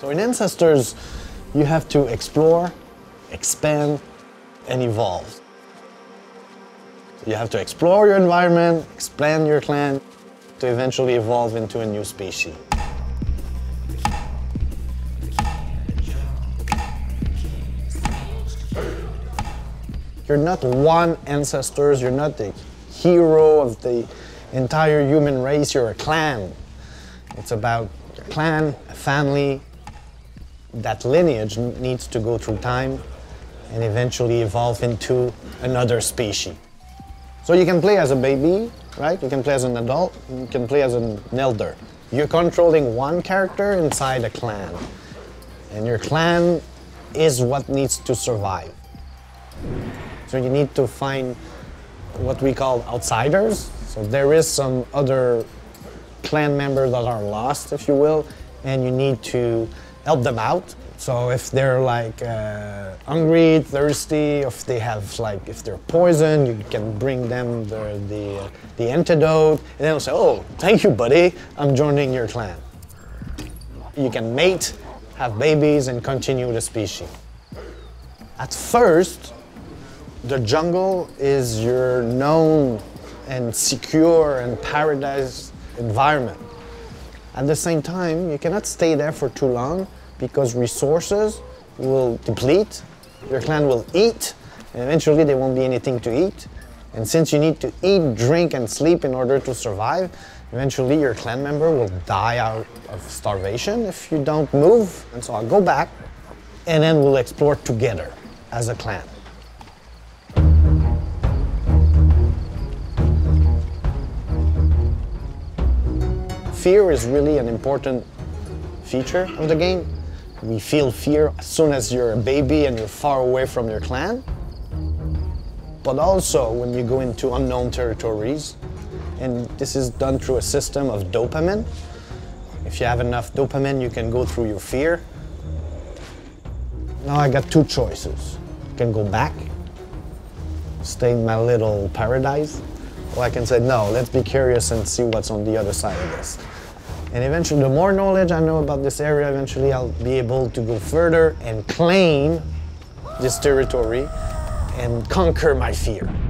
So in Ancestors, you have to explore, expand, and evolve. You have to explore your environment, expand your clan, to eventually evolve into a new species. You're not one ancestor, you're not the hero of the entire human race, you're a clan. It's about a clan, a family. That lineage needs to go through time and eventually evolve into another species. So you can play as a baby, right? You can play as an adult, you can play as an elder. You're controlling one character inside a clan. And your clan is what needs to survive. So you need to find what we call outsiders. So there is some other clan members that are lost, if you will, and you need to help them out. So if they're like hungry, thirsty, if they have like, if they're poisoned, you can bring them the antidote, and they'll say, "Oh, thank you, buddy. I'm joining your clan." You can mate, have babies, and continue the species. At first, the jungle is your known and secure and paradise environment. At the same time, you cannot stay there for too long, because resources will deplete, your clan will eat, and eventually there won't be anything to eat. And since you need to eat, drink, and sleep in order to survive, eventually your clan member will die out of starvation if you don't move. And so I'll go back, and then we'll explore together as a clan. Fear is really an important feature of the game. We feel fear as soon as you're a baby and you're far away from your clan. But also when you go into unknown territories, and this is done through a system of dopamine. If you have enough dopamine, you can go through your fear. Now I got two choices. I can go back, stay in my little paradise, or I can say, no, let's be curious and see what's on the other side of this. And eventually, the more knowledge I know about this area, eventually I'll be able to go further and claim this territory and conquer my fear.